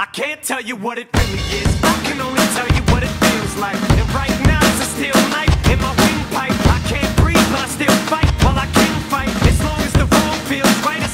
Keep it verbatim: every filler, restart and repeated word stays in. I can't tell you what it really is, I can only tell you what it feels like. And right now it's a steel knife in my windpipe. I can't breathe, but I still fight. Well, I can fight as long as the wrong feels right.